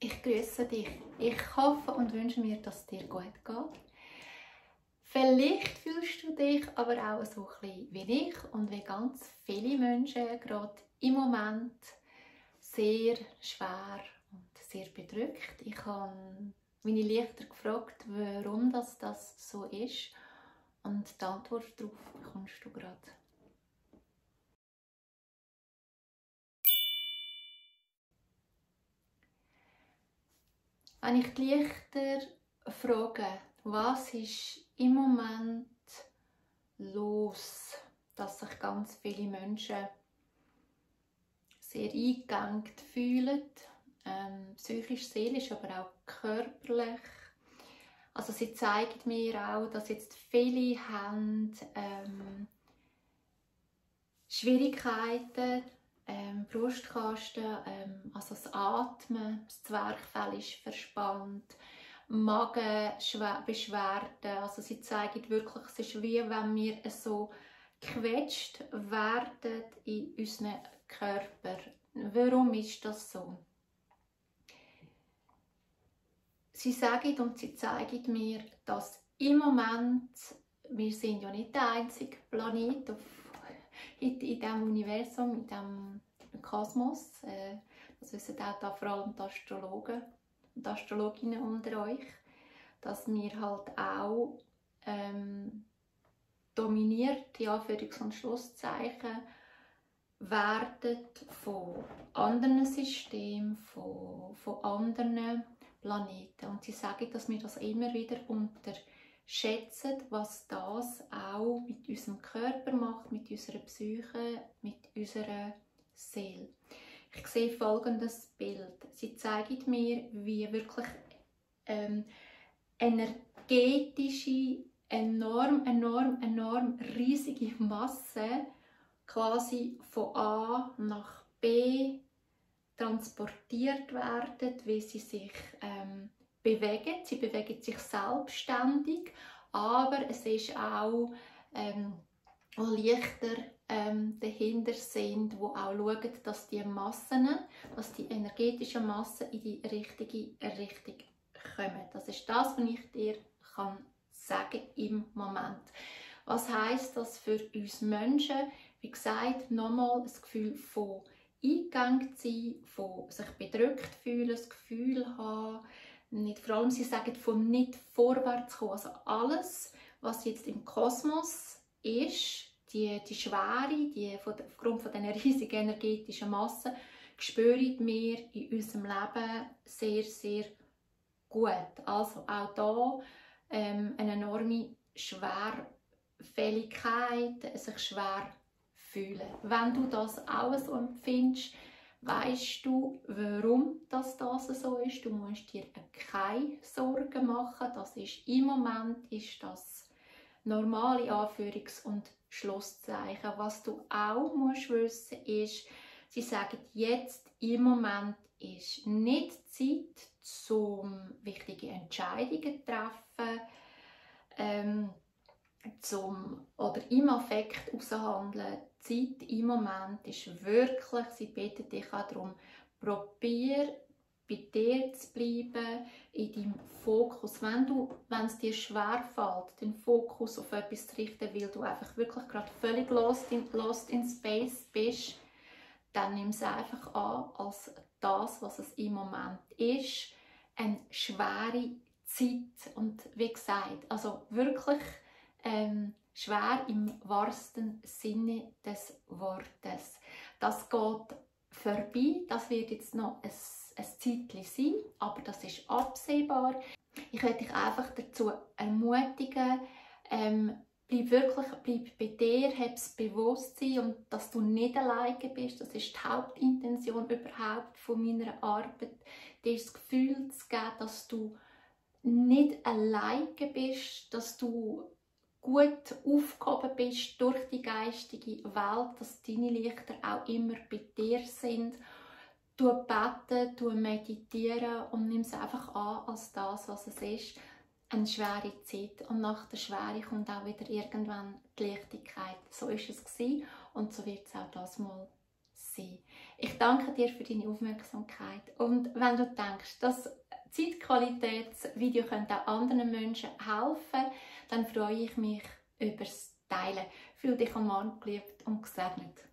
Ich grüße dich. Ich hoffe und wünsche mir, dass es dir gut geht. Vielleicht fühlst du dich aber auch so ein bisschen wie ich und wie ganz viele Menschen gerade im Moment sehr schwer und sehr bedrückt. Ich habe meine Lichter gefragt, warum das so ist, und die Antwort darauf bekommst du gerade. Wenn ich die Lichter frage, was ist im Moment los, dass sich ganz viele Menschen sehr eingeengt fühlen, psychisch, seelisch, aber auch körperlich. Also sie zeigt mir auch, dass jetzt viele haben Schwierigkeiten, Brustkasten, also das Atmen, das Zwerchfell ist verspannt, Magenbeschwerden, also sie zeigen wirklich, es ist wie wenn wir so gequetscht werden in unseren Körper. Warum ist das so? Sie sagen und sie zeigen mir, dass im Moment, wir sind ja nicht der einzige Planet in diesem Universum, in diesem Kosmos. Das wissen auch da vor allem die Astrologen und Astrologinnen unter euch, dass wir halt auch dominiert, ja, für Anführungs- und Schlusszeichen, werden von anderen Systemen, von anderen Planeten. Und sie sagen, dass wir das immer wieder unterschätzen, was das auch mit unserem Körper macht, mit unserer Psyche, mit unserer Seele. Ich sehe folgendes Bild. Sie zeigen mir, wie wirklich energetische, enorm riesige Massen quasi von A nach B transportiert werden, wie sie sich bewegen. Sie bewegen sich selbstständig, aber es ist auch Lichter dahinter sind, die auch schauen, dass die Massen, dass die energetischen Massen in die richtige Richtung kommen. Das ist das, was ich dir sagen kann im Moment. Was heisst das für uns Menschen? Wie gesagt, nochmal das Gefühl von eingegangen sein, von sich bedrückt fühlen, das Gefühl haben, nicht, vor allem sie sagen, von nicht vorwärts kommen. Also alles, was jetzt im Kosmos ist, die Schwere, die aufgrund von dieser riesigen energetischen Masse, spüren wir in unserem Leben sehr, sehr gut. Also auch da eine enorme Schwerfälligkeit, sich schwer fühlen. Wenn du das auch so empfindest, weißt du, warum das so ist. Du musst dir keine Sorgen machen. Das ist, im Moment ist das normale Anführungs- und Schlusszeichen. Was du auch musst wissen ist, sie sagen, jetzt im Moment ist nicht Zeit, zum wichtige Entscheidungen zu treffen, oder im Affekt aushandeln. Zeit im Moment ist wirklich, sie bitten dich auch darum, probier bei dir zu bleiben, in deinem Fokus. Wenn es dir schwerfällt, den Fokus auf etwas zu richten, weil du einfach wirklich gerade völlig lost in space bist, dann nimm es einfach an als das, was es im Moment ist. Eine schwere Zeit. Und wie gesagt, also wirklich schwer im wahrsten Sinne des Wortes. Das geht vorbei, das wird jetzt noch ein Zeitchen sein, aber das ist absehbar. Ich möchte dich einfach dazu ermutigen, bleib bei dir, hab das Bewusstsein und dass du nicht alleine bist. Das ist die Hauptintention überhaupt von meiner Arbeit, dir das Gefühl zu geben, dass du nicht alleine bist, dass du gut aufgehoben bist durch die geistige Welt, dass deine Lichter auch immer bei dir sind. Du beten, du meditieren und nimm es einfach an als das, was es ist. Eine schwere Zeit, und nach der Schwere kommt auch wieder irgendwann die Leichtigkeit. So ist es gewesen und so wird es auch das Mal sein. Ich danke dir für deine Aufmerksamkeit. Und wenn du denkst, dass Zeitqualitätsvideo könnte auch anderen Menschen helfen, dann freue ich mich über das Teilen. Fühl dich am Morgen geliebt und gesegnet.